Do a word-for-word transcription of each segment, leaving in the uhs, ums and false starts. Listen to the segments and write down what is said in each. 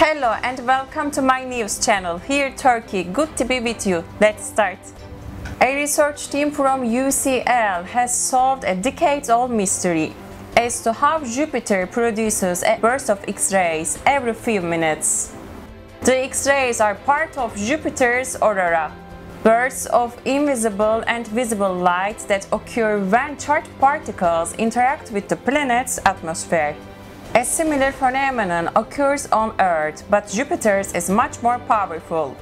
Hello and welcome to my news channel here Turkey. Good to be with you. Let's start. A research team from U C L has solved a decades-old mystery as to how Jupiter produces a burst of X-rays every few minutes. The X-rays are part of Jupiter's aurora, bursts of invisible and visible light that occur when charged particles interact with the planet's atmosphere. A similar phenomenon occurs on Earth, but Jupiter's is much more powerful,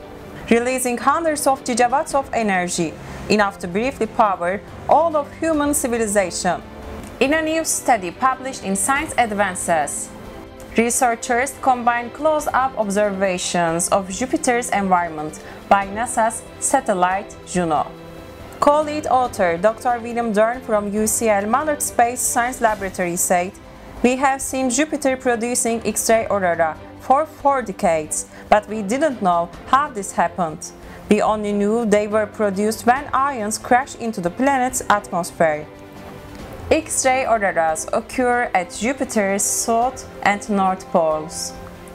releasing hundreds of gigawatts of energy, enough to briefly power all of human civilization. In a new study published in Science Advances, researchers combined close-up observations of Jupiter's environment by NASA's satellite Juno. Co-lead author Doctor William Dorn from U C L Mullard Space Science Laboratory said, "We have seen Jupiter producing X-ray aurora for four decades, but we didn't know how this happened. We only knew they were produced when ions crashed into the planet's atmosphere." X-ray auroras occur at Jupiter's south and north poles.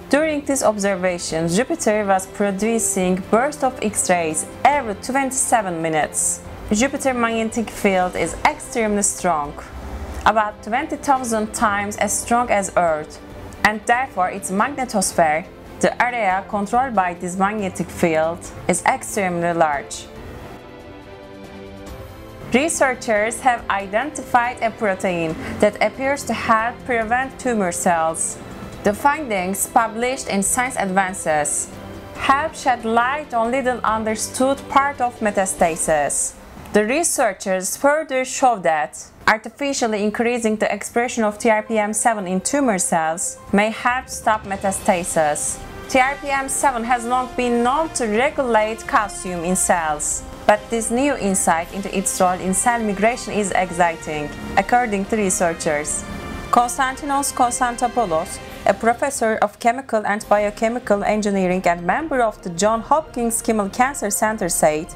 During these observations, Jupiter was producing bursts of X-rays every twenty-seven minutes. Jupiter's magnetic field is extremely strong, about twenty thousand times as strong as Earth, and therefore its magnetosphere, the area controlled by this magnetic field, is extremely large. Researchers have identified a protein that appears to help prevent tumor cells. The findings, published in Science Advances, help shed light on little understood part of metastasis. The researchers further show that artificially increasing the expression of T R P M seven in tumor cells may help stop metastasis. T R P M seven has long been known to regulate calcium in cells, but this new insight into its role in cell migration is exciting, according to researchers. Constantinos Constantopoulos, a professor of chemical and biochemical engineering and member of the Johns Hopkins Kimmel Cancer Center, said,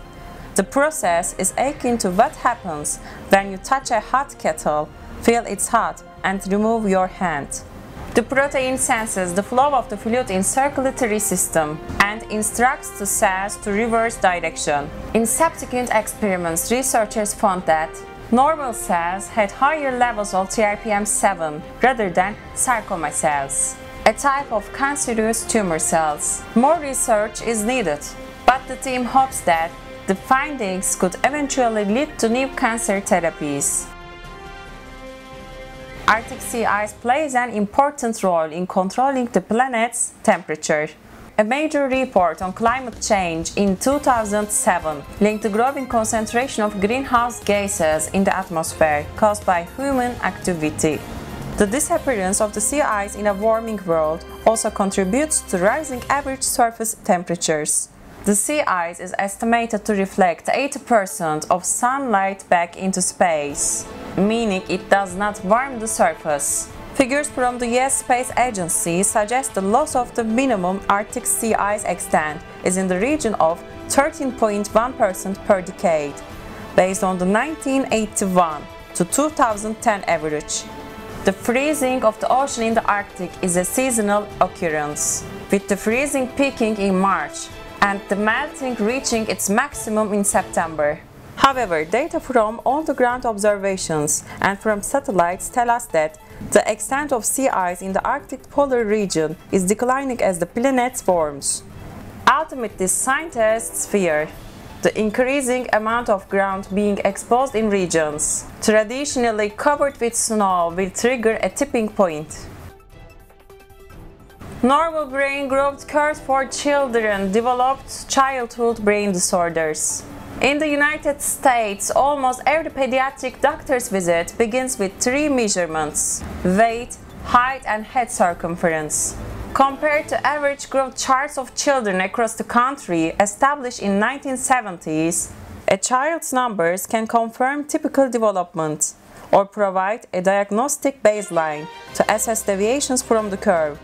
"The process is akin to what happens when you touch a hot kettle, feel it's hot, and remove your hand." The protein senses the flow of the fluid in circulatory system and instructs the cells to reverse direction. In subsequent experiments, researchers found that normal cells had higher levels of T R P M seven rather than sarcoma cells, a type of cancerous tumor cells. More research is needed, but the team hopes that the findings could eventually lead to new cancer therapies. Arctic sea ice plays an important role in controlling the planet's temperature. A major report on climate change in two thousand seven linked the growing concentration of greenhouse gases in the atmosphere caused by human activity. The disappearance of the sea ice in a warming world also contributes to rising average surface temperatures. The sea ice is estimated to reflect eighty percent of sunlight back into space, meaning it does not warm the surface. Figures from the U S Space Agency suggest the loss of the minimum Arctic sea ice extent is in the region of thirteen point one percent per decade, based on the nineteen eighty-one to two thousand ten average. The freezing of the ocean in the Arctic is a seasonal occurrence, with the freezing peaking in March and the melting reaching its maximum in September. However, data from on-the-ground observations and from satellites tell us that the extent of sea ice in the Arctic polar region is declining as the planet warms. Ultimately, scientists fear the increasing amount of ground being exposed in regions traditionally covered with snow will trigger a tipping point. Normal brain growth curves for children developed childhood brain disorders. In the United States, almost every pediatric doctor's visit begins with three measurements: weight, height, and head circumference. Compared to average growth charts of children across the country established in the nineteen seventies, a child's numbers can confirm typical development or provide a diagnostic baseline to assess deviations from the curve.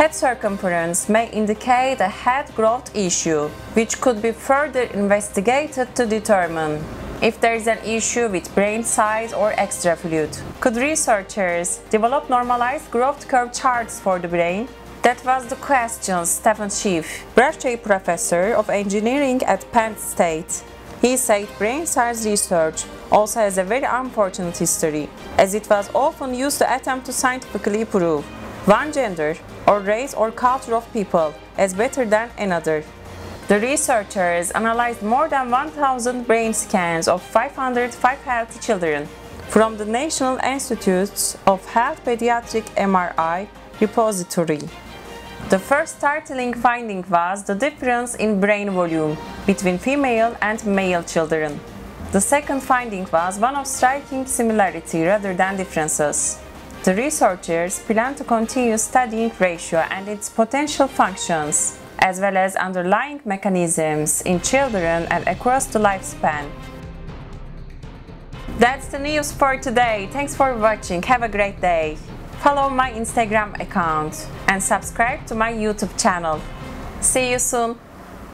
Head circumference may indicate a head growth issue, which could be further investigated to determine if there is an issue with brain size or extra fluid. Could researchers develop normalized growth curve charts for the brain That was the question, Stephen Schiff, Bradshaw Professor of Engineering at Penn State. He said brain size research also has a very unfortunate history, as it was often used to attempt to scientifically prove one gender or race or culture of people as better than another. The researchers analyzed more than one thousand brain scans of five hundred five healthy children from the National Institutes of Health Pediatric M R I Repository. The first startling finding was the difference in brain volume between female and male children. The second finding was one of striking similarity rather than differences. The researchers plan to continue studying ratio and its potential functions, as well as underlying mechanisms in children and across the lifespan. That's the news for today. Thanks for watching. Have a great day. Follow my Instagram account and subscribe to my YouTube channel. See you soon!